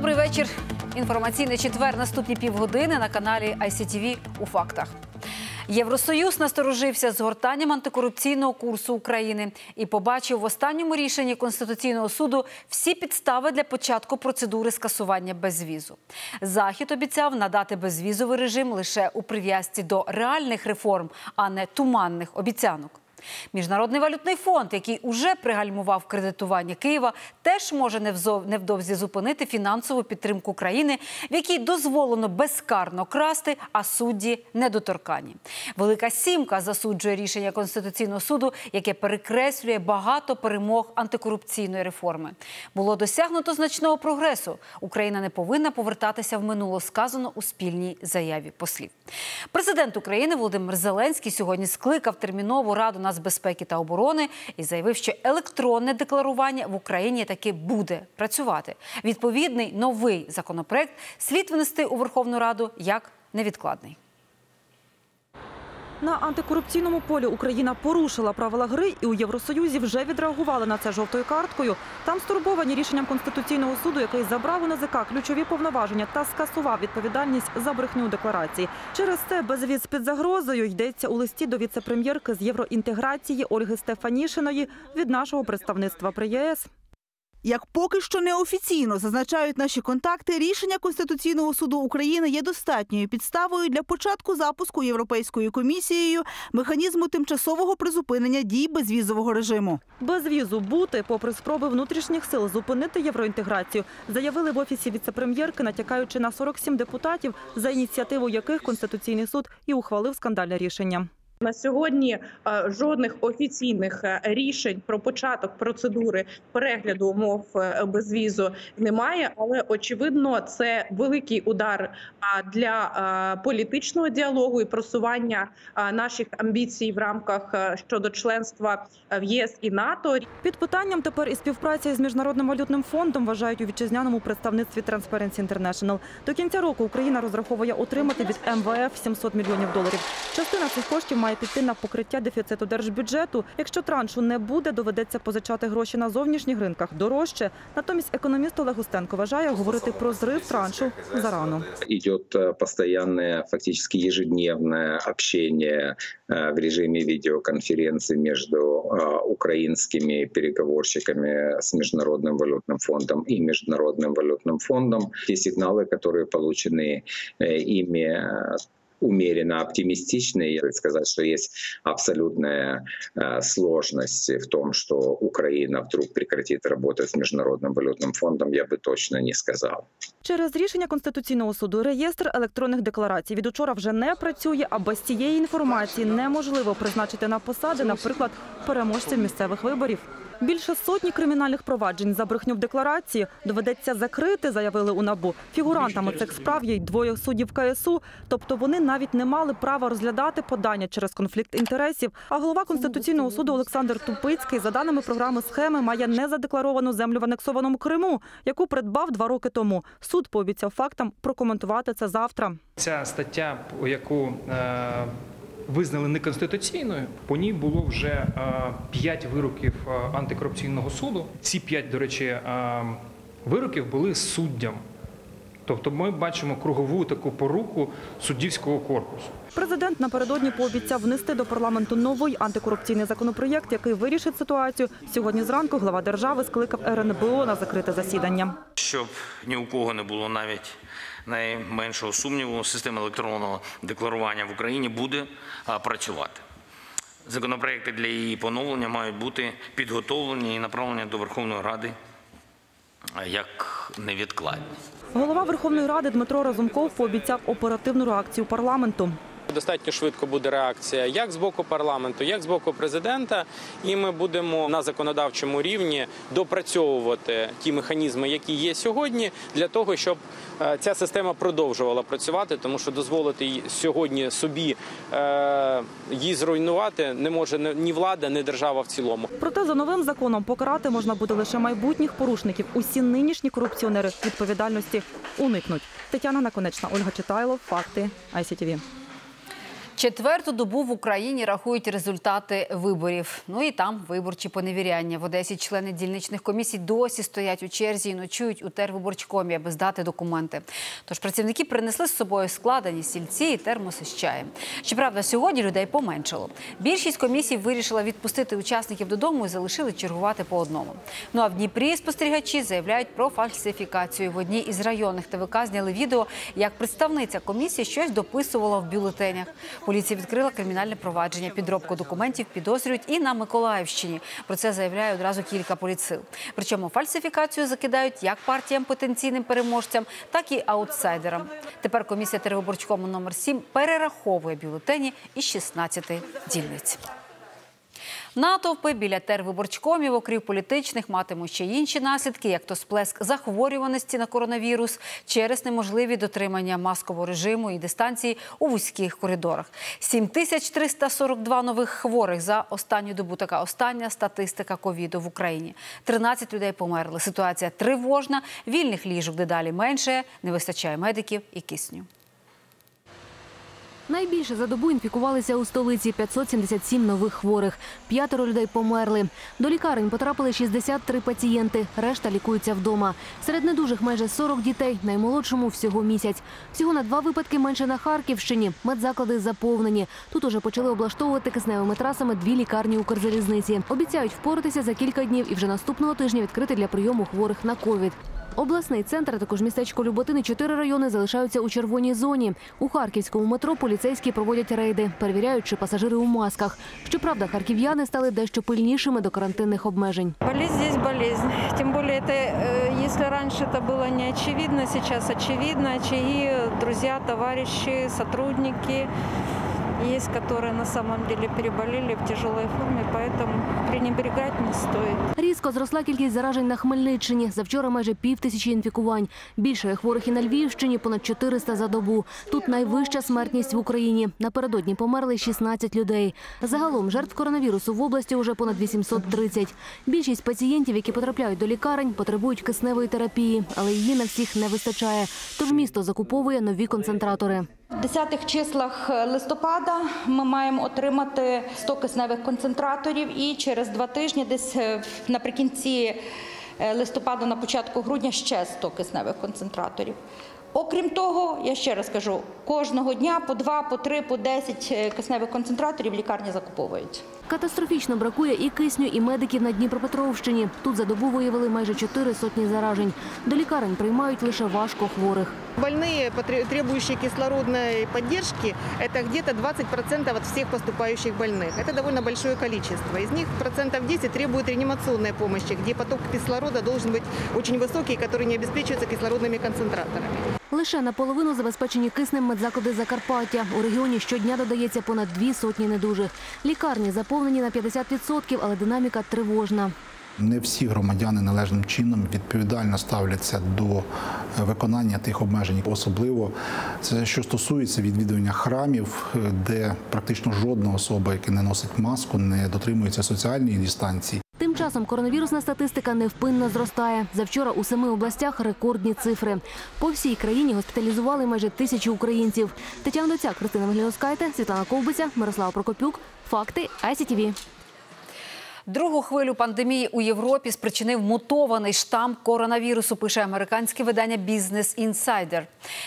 Добрий вечір. Інформаційний четвер наступні півгодини на каналі ICTV у фактах. Євросоюз насторожився згортанням антикорупційного курсу України і побачив в останньому рішенні Конституційного суду всі підстави для початку процедури скасування безвізу. Захід обіцяв надати безвізовий режим лише у прив'язці до реальних реформ, а не туманних обіцянок. Міжнародний валютний фонд, який уже пригальмував кредитування Києва, теж може невдовзі зупинити фінансову підтримку країни, в якій дозволено безкарно красти, а судді недоторкані. Велика сімка засуджує рішення Конституційного суду, яке перекреслює багато перемог антикорупційної реформи. Було досягнуто значного прогресу. Україна не повинна повертатися в минуле, сказано у спільній заяві послів. Президент України Володимир Зеленський сьогодні скликав термінову раду нацбезпеки та оборони і заявив, що електронне декларування в Україні таки буде працювати. Відповідний новий законопроект слід внести у Верховну Раду як невідкладний. На антикорупційному полі Україна порушила правила гри і у Євросоюзі вже відреагували на це жовтою карткою. Там стурбовані рішенням Конституційного суду, який забрав у НАЗК ключові повноваження та скасував відповідальність за брехню декларації. Через це безвіз під загрозою, йдеться у листі до віце-прем'єрки з євроінтеграції Ольги Стефанішиної від нашого представництва при ЄС. Як поки що неофіційно зазначають наші контакти, рішення Конституційного суду України є достатньою підставою для початку запуску Європейською комісією механізму тимчасового призупинення дій безвізового режиму. Безвізу бути, попри спроби внутрішніх сил зупинити євроінтеграцію, заявили в Офісі віце-прем'єрки, натякаючи на 47 депутатів, за ініціативу яких Конституційний суд і ухвалив скандальне рішення. На сьогодні жодних офіційних рішень про початок процедури перегляду умов безвізу немає, але, очевидно, це великий удар для політичного діалогу і просування наших амбіцій в рамках щодо членства в ЄС і НАТО. Під питанням тепер і співпраця з Міжнародним валютним фондом, вважають у вітчизняному представництві Transparency International. До кінця року Україна розраховує отримати від МВФ 700 мільйонів доларів. Частина цих коштів має піти на покриття дефіциту держбюджету. Якщо траншу не буде, доведеться позичати гроші на зовнішніх ринках дорожче. Натомість економіст Олег Устенко вважає, говорити про зрив траншу зарано. Йде постійне, фактично ежедневне спілкування в режимі відеоконференції між українськими переговорщиками з Міжнародним валютним фондом і Міжнародним валютним фондом. Ті сигнали, які отримані ними, умеренно оптимистичные. Я хочу сказать, что есть абсолютная сложность в том, что Украина вдруг прекратит работать с Международным валютным фондом, я бы точно не сказал. Через рішення Конституційного суду реєстр електронних декларацій від учора вже не працює, а без цієї інформації неможливо призначити на посади, наприклад, переможців місцевих виборів. Більше сотні кримінальних проваджень за брехню в декларації доведеться закрити, заявили у НАБУ. Фігурантами цих справ є й двоє суддів КСУ, тобто вони навіть не мали права розглядати подання через конфлікт інтересів. А голова Конституційного суду Олександр Тупицький, за даними програми «Схеми», має незадекларовану землю в анексованому Криму, яку придбав 2 роки тому. Суд пообіцяв фактам прокоментувати це завтра. Ця стаття, яку визнали неконституційною, по ній було вже 5 вироків антикорупційного суду. Ці 5, до речі, вироків були суддям. Тобто ми бачимо кругову таку поруку суддівського корпусу. Президент напередодні пообіцяв внести до парламенту новий антикорупційний законопроєкт, який вирішить ситуацію. Сьогодні зранку глава держави скликав РНБО на закрите засідання. Щоб ні у кого не було навіть найменшого сумніву, система електронного декларування в Україні буде працювати. Законопроекти для її поновлення мають бути підготовлені і направлені до Верховної Ради як невідкладні. Голова Верховної Ради Дмитро Разумков пообіцяв оперативну реакцію парламенту. Достатньо швидко буде реакція як з боку парламенту, як з боку президента. І ми будемо на законодавчому рівні допрацьовувати ті механізми, які є сьогодні, для того, щоб ця система продовжувала працювати, тому що дозволити сьогодні собі її зруйнувати не може ні влада, ні держава в цілому. Проте за новим законом покарати можна буде лише майбутніх порушників. Усі нинішні корупціонери відповідальності уникнуть. Тетяна Доцяк, Ольга Стефанішина, факти ICTV. Четверту добу в Україні рахують результати виборів. Ну і там виборчі поневіряння. В Одесі члени дільничних комісій досі стоять у черзі і ночують у тервиборчкомі, аби здати документи. Тож працівники принесли з собою складені сільці і термоси з чаєм. Щоправда, сьогодні людей поменшало. Більшість комісій вирішила відпустити учасників додому і залишили чергувати по одному. Ну а в Дніпрі спостерігачі заявляють про фальсифікацію. В одній із районних ТВК зняли відео, як представниця комісії щось дописувала в бюлетенях. Поліція відкрила кримінальне провадження. Підробку документів підозрюють і на Миколаївщині. Про це заявляє одразу кілька політсил. Причому фальсифікацію закидають як партіям потенційним переможцям, так і аутсайдерам. Тепер комісія тервиборчкому номер 7 перераховує бюлетені із 16 дільниць. Натовпи біля тервиборчкомів, окрім політичних, матимуть ще інші наслідки, як то сплеск захворюваності на коронавірус через неможливі дотримання маскового режиму і дистанції у вузьких коридорах. 7342 нових хворих за останню добу. Така остання статистика ковіду в Україні. 13 людей померли. Ситуація тривожна, вільних ліжок дедалі менше, не вистачає медиків і кисню. Найбільше за добу інфікувалися у столиці – 577 нових хворих. 5 людей померли. До лікарень потрапили 63 пацієнти, решта лікуються вдома. Серед недужих майже 40 дітей, наймолодшому всього місяць. Всього на 2 випадки менше на Харківщині. Медзаклади заповнені. Тут уже почали облаштовувати кисневими трасами 2 лікарні Укрзалізниці. Обіцяють впоратися за кілька днів і вже наступного тижня відкрити для прийому хворих на ковід. Обласний центр, а також містечко Люботини, 4 райони залишаються у червоній зоні. У харківському метро поліцейські проводять рейди, перевіряють, чи пасажири у масках. Щоправда, харків'яни стали дещо пильнішими до карантинних обмежень. Болезнь здесь болезнь. Тим більше, якщо раніше це було не очевидно, зараз очевидно, чиї друзі, товариші, співробітники. Есть, которые на самом деле переболели в тяжелой форме, поэтому пренебрегать не стоит. Різко зросла кількість заражень на Хмельниччині. Завчора майже 5000 інфікувань. Більше хворих і на Львівщині, понад 400 за добу. Тут найвища смертність в Україні. Напередодні померли 16 людей. Загалом жертв коронавірусу в області уже понад 830. Більшість пацієнтів, які потрапляють до лікарень, потребують кисневої терапії, але її на всіх не вистачає. Тож місто закуповує нові концентратори. В 10-х числах листопада ми маємо отримати 100 кисневих концентраторів і через 2 тижні, десь наприкінці листопада, на початку грудня, ще 100 кисневих концентраторів. Окрім того, я ще раз кажу, кожного дня по 2, по 3, по 10 кисневих концентраторів лікарні закуповують. Катастрофічно бракує і кисню, і медиків на Дніпропетровщині. Тут за добу виявили майже 4 сотні заражень. До лікарень приймають лише важко хворих. Больные, требующие кислородной поддержки, это где-то 20% от всех поступающих больных. Это довольно большое количество. Из них процентов 10 требуют реанимационной помощи, где поток кислорода должен быть очень высокий, который не обеспечивается кислородными концентраторами. Лише наполовину забезпечені киснем медзаклади Закарпаття. У регіоні щодня додається понад 2 сотні недужих. Лікарні заповнені на 50%, але динаміка тривожна. Не всі громадяни належним чином відповідально ставляться до виконання тих обмежень. Особливо це, що стосується відвідування храмів, де практично жодна особа, яка не носить маску, не дотримується соціальної дистанції. Тим часом коронавірусна статистика невпинно зростає. Завчора у 7 областях рекордні цифри. По всій країні госпіталізували майже 1000 українців. Тетяна Доцяк, Кристина Вигліноскайте, Світлана Ковбиця, Мирослав Прокопюк. Факти ICTV. Другу хвилю пандемії у Європі спричинив мутований штам коронавірусу, пише американське видання Business Insider.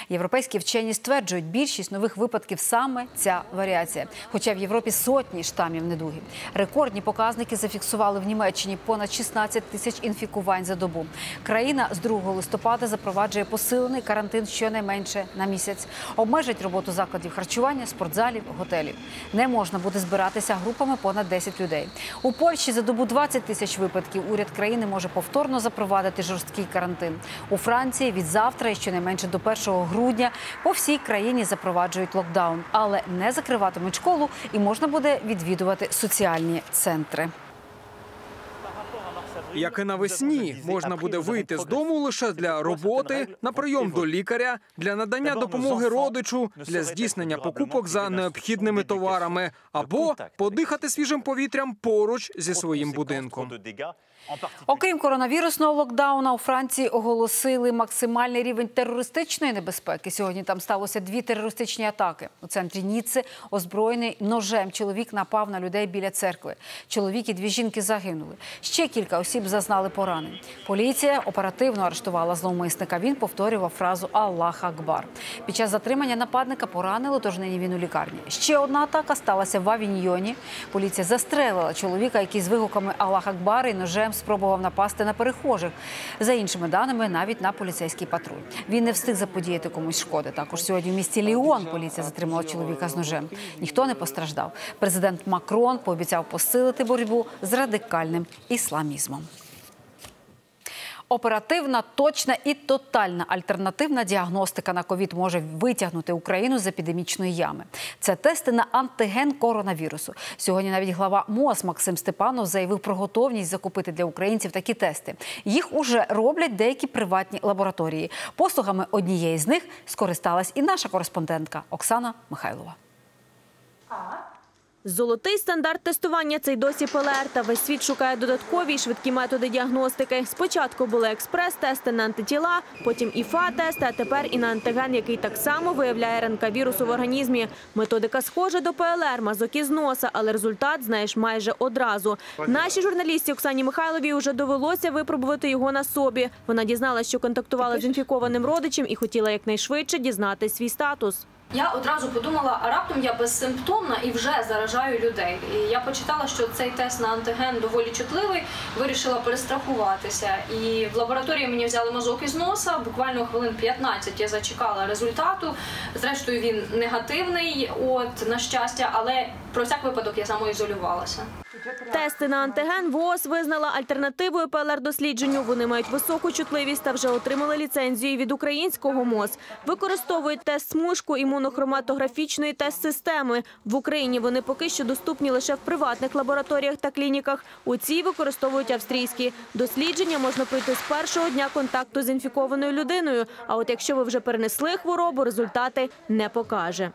Європейські вчені стверджують, більшість нових випадків – саме ця варіація. Хоча в Європі сотні штамів недуги. Рекордні показники зафіксували в Німеччині – понад 16 000 інфікувань за добу. Країна з 2 листопада запроваджує посилений карантин щонайменше на місяць. Обмежить роботу закладів харчування, спортзалів, готелів. Не можна буде збиратися групами понад 10 людей. У Польщі за добу 20 000 випадків. Уряд країни може повторно запровадити жорсткий карантин. У Франції від завтра і щонайменше до 1 грудня по всій країні запроваджують локдаун. Але не закриватимуть школу і можна буде відвідувати соціальні центри. Як і навесні, можна буде вийти з дому лише для роботи, на прийом до лікаря, для надання допомоги родичу, для здійснення покупок за необхідними товарами або подихати свіжим повітрям поруч зі своїм будинком. Окрім коронавірусного локдауна, у Франції оголосили максимальний рівень терористичної небезпеки. Сьогодні там сталося 2 терористичні атаки. У центрі Ніцци озброєний ножем чоловік напав на людей біля церкви. Чоловік і 2 жінки загинули. Ще кілька осіб зазнали поранень. Поліція оперативно арештувала зловмисника. Він повторював фразу «Аллах Акбар». Під час затримання нападника поранили, тож нині він у лікарні. Ще одна атака сталася в Авіньйоні. Поліція застрелила чоловіка, який з вигуками «Аллах Акбар» і ножем спробував напасти на перехожих. За іншими даними, навіть на поліцейський патруль. Він не встиг заподіяти комусь шкоди. Також сьогодні в місті Ліон поліція затримала чоловіка з ножем. Ніхто не постраждав. Президент Макрон пообіцяв посилити боротьбу з радикальним ісламізмом. Оперативна, точна і тотальна альтернативна діагностика на ковід може витягнути Україну з епідемічної ями. Це тести на антиген коронавірусу. Сьогодні навіть глава МОЗ Максим Степанов заявив про готовність закупити для українців такі тести. Їх уже роблять деякі приватні лабораторії. Послугами однієї з них скористалась і наша кореспондентка Оксана Михайлова. Золотий стандарт тестування – це й досі ПЛР, та весь світ шукає додаткові і швидкі методи діагностики. Спочатку були експрес-тести на антитіла, потім ІФА-тести, а тепер і на антиген, який так само виявляє РНК вірусу в організмі. Методика схожа до ПЛР, мазок із носа, але результат знаєш майже одразу. Нашій журналістці Оксані Михайловій вже довелося випробувати його на собі. Вона дізналася, що контактувала з інфікованим родичем і хотіла якнайшвидше дізнати свій статус. Я одразу подумала, а раптом я безсимптомна і вже заражаю людей. І я почитала, що цей тест на антиген доволі чутливий, вирішила перестрахуватися. І в лабораторії мені взяли мазок із носа, буквально хвилин 15 я зачекала результату. Зрештою, він негативний, на щастя, але про всяк випадок я самоізолювалася. Тести на антиген ВООЗ визнала альтернативою ПЛР-дослідженню. Вони мають високу чутливість та вже отримали ліцензію від українського МОЗ. Використовують тест-смужку імунохроматографічної тест-системи. В Україні вони поки що доступні лише в приватних лабораторіях та клініках. У цій використовують австрійські. Дослідження можна пройти з першого дня контакту з інфікованою людиною. А от якщо ви вже перенесли хворобу, результати не покаже.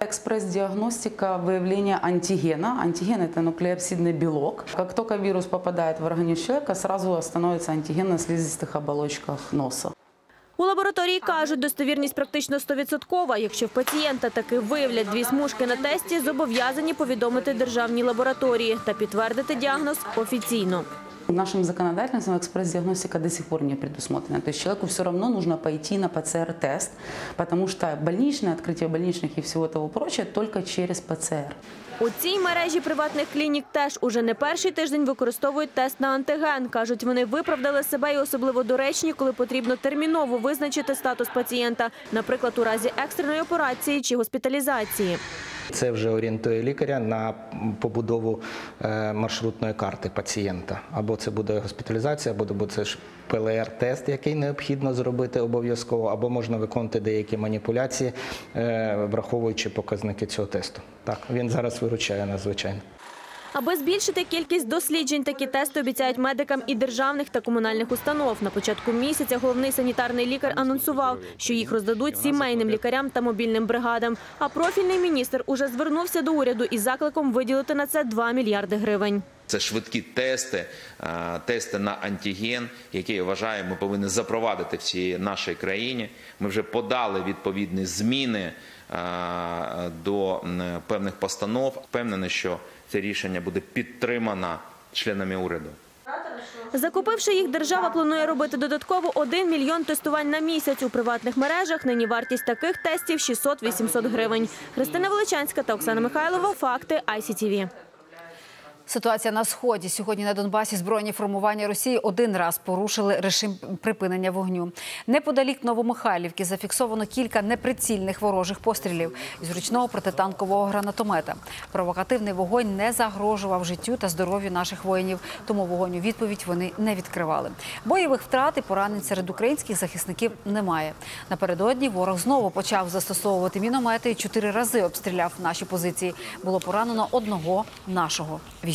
Экспресс-диагностика выявления антигена. Антиген – это нуклеопсидный белок. Как только вирус попадает в организм человека, сразу становится антиген на слизистых оболочках носа. У лабораторії кажуть, достовірність практично 100%. Якщо в пацієнта таки виявлять 2 смужки на тесті, зобов'язані повідомити державні лабораторії та підтвердити діагноз офіційно. Нашим законодательством экспресс-диагностика до сих пор не предусмотрена. То есть человеку все равно нужно пойти на ПЦР-тест, потому что больничное, открытие больничных и всего того прочего только через ПЦР. У цій мережі приватних клінік теж уже не перший тиждень використовують тест на антиген. Кажуть, вони виправдали себе і особливо доречні, коли потрібно терміново визначити статус пацієнта, наприклад, у разі екстреної операції чи госпіталізації. Це вже орієнтує лікаря на побудову маршрутної карти пацієнта. Або це буде госпіталізація, або це ж ПЛР-тест, який необхідно зробити обов'язково, або можна виконати деякі маніпуляції, враховуючи показники цього тесту. Так, він зараз виручає нас, звичайно. Аби збільшити кількість досліджень, такі тести обіцяють медикам і державних та комунальних установ. На початку місяця головний санітарний лікар анонсував, що їх роздадуть сімейним лікарям та мобільним бригадам. А профільний міністр уже звернувся до уряду із закликом виділити на це 2 мільярди гривень. Це швидкі тести, тести на антиген, які, я вважаю, ми повинні запровадити в цій нашій країні. Ми вже подали відповідні зміни до певних постанов. Впевнений, що це рішення буде підтримано членами уряду. Закупивши їх, держава планує робити додатково 1 мільйон тестувань на місяць. У приватних мережах нині вартість таких тестів 600-800 гривень. Христина Величанська та Оксана Михайлова, факти ICTV. Ситуація на Сході. Сьогодні на Донбасі збройні формування Росії один раз порушили режим припинення вогню. Неподалік Новомихайлівки зафіксовано кілька неприцільних ворожих пострілів із ручного протитанкового гранатомета. Провокативний вогонь не загрожував життю та здоров'ю наших воїнів, тому вогонь у відповідь вони не відкривали. Бойових втрат і поранень серед українських захисників немає. Напередодні ворог знову почав застосовувати міномети і 4 рази обстріляв наші позиції. Було поранено одного нашого військового.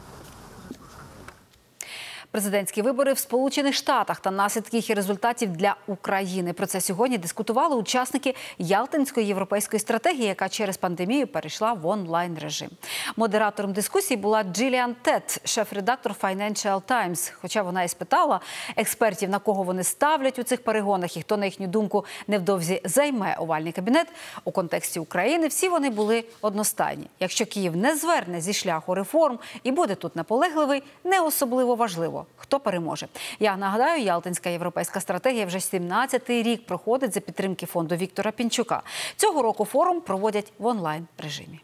Президентські вибори в Сполучених Штатах та наслідки їх результатів для України. Про це сьогодні дискутували учасники Ялтинської європейської стратегії, яка через пандемію перейшла в онлайн-режим. Модератором дискусії була Джіліан Тетт, шеф-редактор Financial Times. Хоча вона і спитала експертів, на кого вони ставлять у цих перегонах і хто, на їхню думку, невдовзі займе овальний кабінет, у контексті України всі вони були одностайні. Якщо Київ не зверне зі шляху реформ і буде тут наполегливий, не особливо важливо, хто переможе. Я нагадаю, Ялтинська європейська стратегія вже 17-й рік проходить за підтримки фонду Віктора Пінчука. Цього року форум проводять в онлайн-режимі.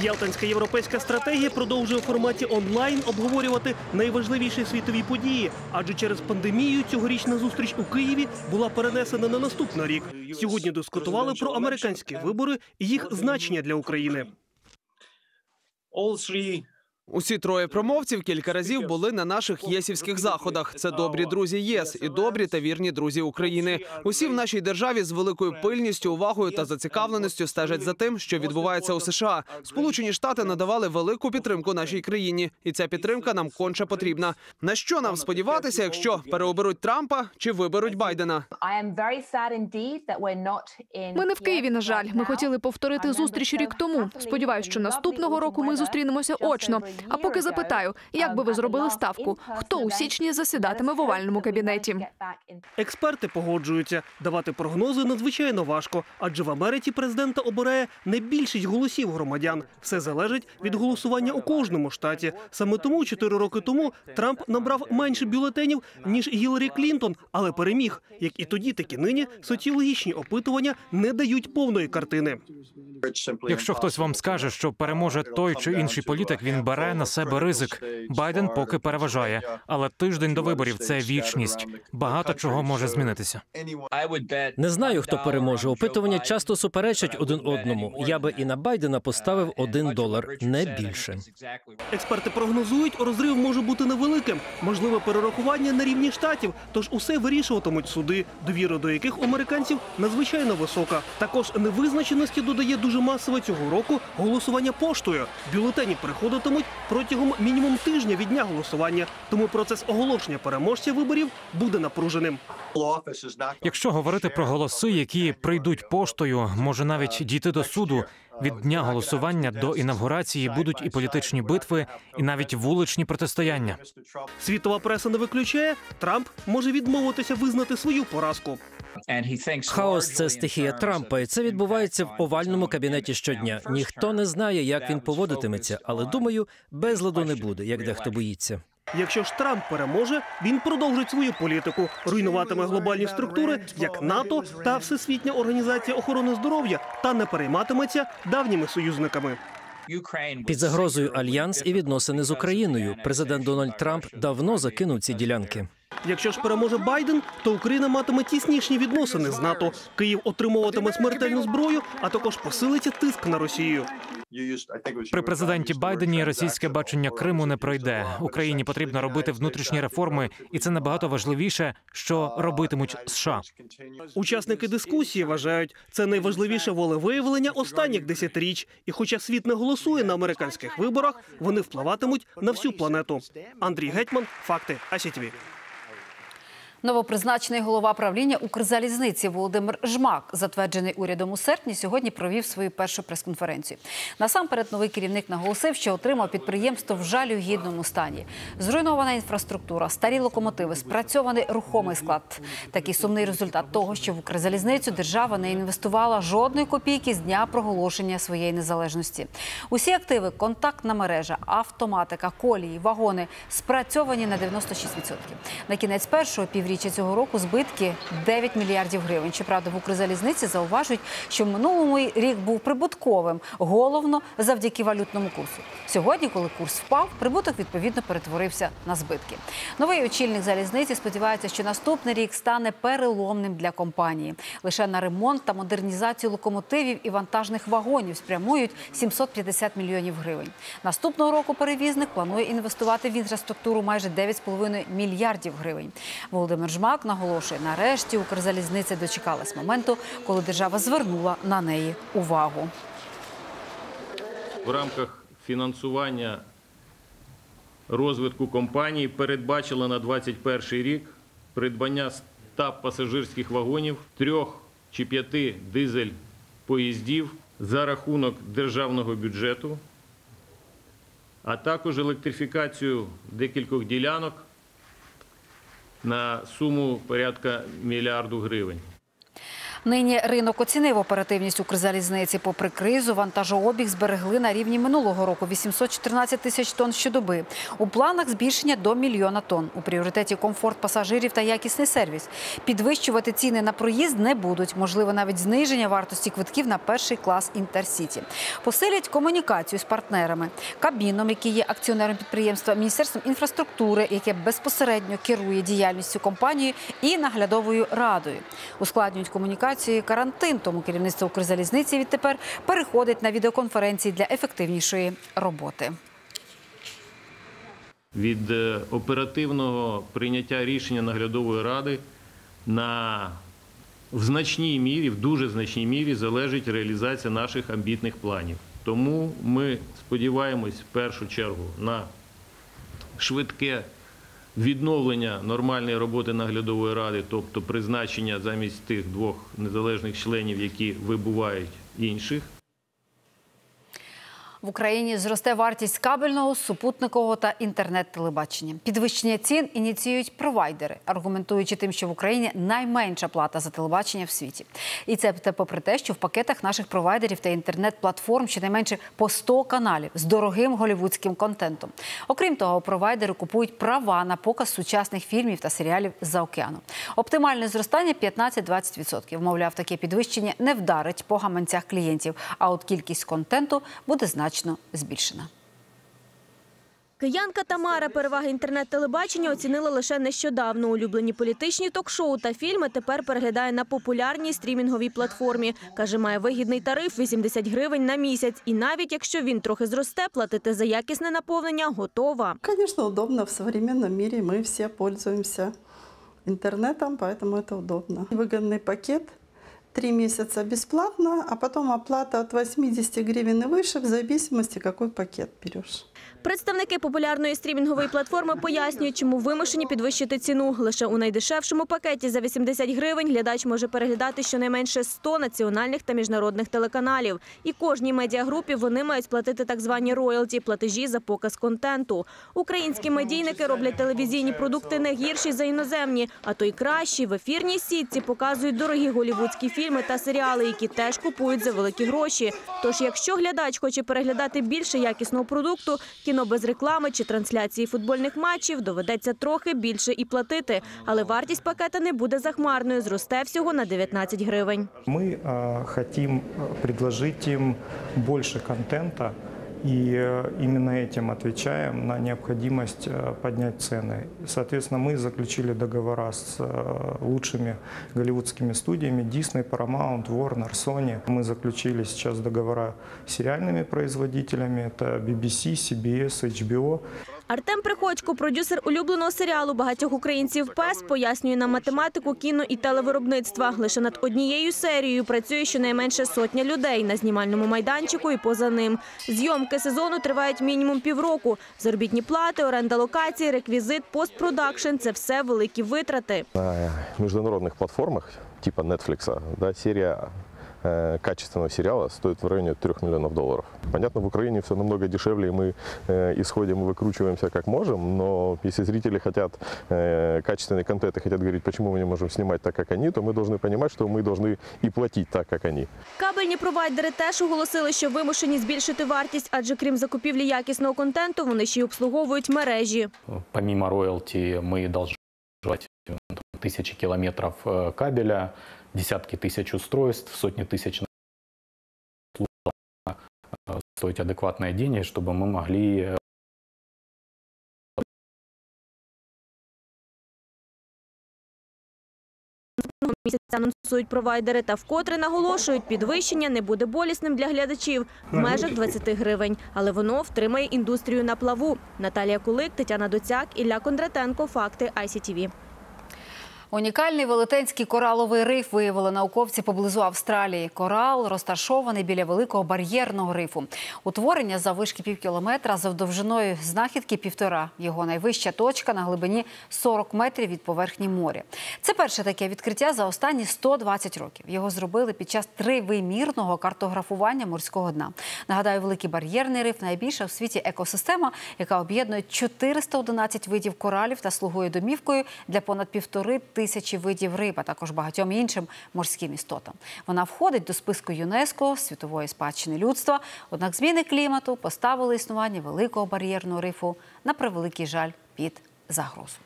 Ялтинська європейська стратегія продовжує у форматі онлайн обговорювати найважливіші світові події. Адже через пандемію цьогорічна зустріч у Києві була перенесена на наступний рік. Сьогодні дискутували про американські вибори і їх значення для України. Усі троє промовців кілька разів були на наших єсівських заходах. Це добрі друзі ЄС і добрі та вірні друзі України. Усі в нашій державі з великою пильністю, увагою та зацікавленістю стежать за тим, що відбувається у США. Сполучені Штати надавали велику підтримку нашій країні, і ця підтримка нам конче потрібна. На що нам сподіватися, якщо переоберуть Трампа чи виберуть Байдена? Ми не в Києві, на жаль. Ми хотіли повторити зустріч рік тому. Сподіваюся, що наступного року ми зустрінемося очно. А поки запитаю, як би ви зробили ставку? Хто у січні засідатиме в овальному кабінеті? Експерти погоджуються. Давати прогнози надзвичайно важко, адже в Америці президента обирає не більшість голосів громадян. Все залежить від голосування у кожному штаті. Саме тому 4 роки тому Трамп набрав менше бюлетенів, ніж Гілларі Клінтон, але переміг. Як і тоді, так і нині соціологічні опитування не дають повної картини. Якщо хтось вам скаже, що переможе той чи інший політик, він бере на себе ризик. Байден поки переважає, але тиждень до виборів – це вічність. Багато чого може змінитися. Не знаю, хто переможе. Опитування часто суперечать один одному. Я би і на Байдена поставив $1, не більше. Експерти прогнозують, розрив може бути невеликим. Можливе перерахування на рівні штатів, тож усе вирішуватимуть суди, довіра до яких у американців надзвичайно висока. Також невизначеності додає дуже масове цього року голосування поштою. Бюлетені приходитимуть протягом мінімум тижня від дня голосування. Тому процес оголошення переможця виборів буде напруженим. Якщо говорити про голоси, які прийдуть поштою, може навіть дійти до суду, від дня голосування до інавгурації будуть і політичні битви, і навіть вуличні протистояння. Світова преса не виключає, Трамп може відмовитися визнати свою поразку. Хаос – це стихія Трампа, і це відбувається в овальному кабінеті щодня. Ніхто не знає, як він поводитиметься, але, думаю, безладу не буде, як дехто боїться. Якщо ж Трамп переможе, він продовжить свою політику, руйнуватиме глобальні структури, як НАТО та Всесвітня організація охорони здоров'я, та не перейматиметься давніми союзниками. Під загрозою альянс і відносини з Україною. Президент Дональд Трамп давно закинув ці ділянки. Якщо ж переможе Байден, то Україна матиме тісніші відносини з НАТО. Київ отримуватиме смертельну зброю, а також посилиться тиск на Росію. При президенті Байдені російське бачення Криму не пройде. Україні потрібно робити внутрішні реформи, і це набагато важливіше, що робитимуть США. Учасники дискусії вважають, це найважливіше волевиявлення останніх 10 річ. І хоча світ не голосує на американських виборах, вони впливатимуть на всю планету. Андрій Гетьман, факти, ICTV. Новопризначений голова правління «Укрзалізниці» Володимир Жмак, затверджений урядом у серпні, сьогодні провів свою першу прес-конференцію. Насамперед, новий керівник наголосив, що отримав підприємство в жалюгідному стані. Зруйнована інфраструктура, старі локомотиви, спрацьований рухомий склад. Такий сумний результат того, що в «Укрзалізницю» держава не інвестувала жодної копійки з дня проголошення своєї незалежності. Усі активи, контактна мережа, автоматика, колії, вагони спрацьовані на 96%. На кінець першого півріччя цього року збитки – 9 мільярдів гривень. Щоправда, в «Укрзалізниці» зауважують, що в минулому рік був прибутковим, головно завдяки валютному курсу. Сьогодні, коли курс впав, прибуток відповідно перетворився на збитки. Новий очільник «Залізниці» сподівається, що наступний рік стане переломним для компанії. Лише на ремонт та модернізацію локомотивів і вантажних вагонів спрямують 750 мільйонів гривень. Наступного року перевізник планує інвестувати в інфраструктуру майже 9,5 мільярдів гривень. Володимир Жмак наголошує, нарешті «Укрзалізниця» дочекалась моменту, коли держава звернула на неї увагу. В рамках фінансування розвитку компанії передбачила на 2021 рік придбання 100 пасажирських вагонів, 3 чи 5 дизель-поїздів за рахунок державного бюджету, а також електрифікацію декількох ділянок на суму порядка $1 мільярд гривень. Нині ринок оцінив оперативність Укрзалізниці. Попри кризу, вантажообіг зберегли на рівні минулого року – 814 тисяч тонн щодоби. У планах збільшення до 1 мільйона тонн. У пріоритеті комфорт пасажирів та якісний сервіс. Підвищувати ціни на проїзд не будуть. Можливо, навіть зниження вартості квитків на перший клас Інтерсіті. Посилять комунікацію з партнерами. Кабміном, який є акціонером підприємства, Міністерством інфраструктури, яке безпосередньо керує діяльністю компанії, і наглядовою радою. Ускладнюють комунікацію карантин, тому керівництво Укрзалізниці відтепер переходить на відеоконференції для ефективнішої роботи. Від оперативного прийняття рішення наглядової ради в дуже значній мірі залежить реалізація наших амбітних планів. Тому ми сподіваємось в першу чергу на швидке відновлення нормальної роботи наглядової ради, тобто призначення замість тих 2 незалежних членів, які вибувають, інших. В Україні зросте вартість кабельного, супутникового та інтернет-телебачення. Підвищення цін ініціюють провайдери, аргументуючи тим, що в Україні найменша плата за телебачення в світі. І це попри те, що в пакетах наших провайдерів та інтернет-платформ щонайменше по 100 каналів з дорогим голівудським контентом. Окрім того, провайдери купують права на показ сучасних фільмів та серіалів з-за океану. Оптимальне зростання – 15-20%. Мовляв, таке підвищення не вдарить по гаманцях клієнтів, а от кількість контенту буде значно збільшена. Киянка Тамара переваги інтернет-телебачення оцінила лише нещодавно. Улюблені політичні ток-шоу та фільми тепер переглядає на популярній стрімінговій платформі. Каже, має вигідний тариф – 80 гривень на місяць. І навіть якщо він трохи зросте, платити за якісне наповнення готова. Звісно, удобно. В сучасному світі ми всі користуємося інтернетом, тому це удобно. Вигідний пакет. 3 месяца бесплатно, а потом оплата от 80 гривен и выше, в зависимости, какой пакет берешь. Представники популярної стрімінгової платформи пояснюють, чому вимушені підвищити ціну. Лише у найдешевшому пакеті за 80 гривень глядач може переглядати щонайменше 100 національних та міжнародних телеканалів. І кожній медіагрупі вони мають платити так звані роялті – платежі за показ контенту. Українські медійники роблять телевізійні продукти не гірші за іноземні, а то й кращі. В ефірній сітці показують дорогі голівудські фільми та серіали, які теж купують за великі гроші. Тож, якщо глядач хоче переглядати більше якісного продукту, кіно без реклами чи трансляції футбольних матчів, доведеться трохи більше і платити. Але вартість пакета не буде захмарною, зросте всього на 19 гривень. Ми хочемо пропонувати їм більше контенту, і саме цим відповідаємо на необхідність підняти ціни. Відповідно, ми заключили договори з кращими голлівудськими студіями Disney, Paramount, Warner, Sony. Ми заключили зараз договори з серіальними виробниками, це BBC, CBS, HBO. Артем Приходько, продюсер улюбленого серіалу багатьох українців «Пес», пояснює нам математику кіно- і телевиробництва. Лише над однією серією працює щонайменше 100 людей на знімальному майданчику і поза ним. Зйомки сезону тривають мінімум півроку. Заробітні плати, оренда локацій, реквізит, постпродакшн – це все великі витрати. На міжнародних платформах, типу Netflix, серія качественного сериала стоит в районе $3 миллионов. Понятно, в Украине все намного дешевле, и мы исходим и выкручиваемся как можем, но если зрители хотят качественный контент и хотят говорить, почему мы не можем снимать так, как они, то мы должны понимать, что мы должны и платить так, как они. Кабельні провайдери теж оголосили, що вимушені збільшити вартість, адже крім закупівлі якісного контенту, вони ще й обслуговують мережі. Помимо роялті, ми повинні жувати тисячі кілометрів кабеля, десятки тысяч устройств, сотни тысяч стоить адекватные деньги, чтобы мы могли місяця анонсують провайдери та вкотре наголошують, підвищення не буде болісним для глядачів в межах 20 гривень. Але воно втримає індустрію на плаву. Наталія Кулик, Тетяна Доцяк, Ілля Кондратенко. Факти ICTV. Унікальний велетенський кораловий риф виявили науковці поблизу Австралії. Корал розташований біля великого бар'єрного рифу. Утворення заввишки півкілометра, завдовжиною знахідки 1,5. Його найвища точка на глибині 40 метрів від поверхні моря. Це перше таке відкриття за останні 120 років. Його зробили під час тривимірного картографування морського дна. Нагадаю, великий бар'єрний риф – найбільша у світі екосистема, яка об'єднує 411 видів коралів та слугує домівкою для понад 1,5 тисячі видів риб, а також багатьом іншим морським істотам. Вона входить до списку ЮНЕСКО, світової спадщини людства. Однак зміни клімату поставили існування великого бар'єрного рифу, на превеликий жаль, під загрозу.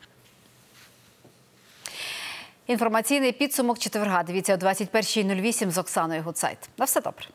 Інформаційний підсумок четверга. Дивіться о 21:08 з Оксаною Гуцайт. На все добре.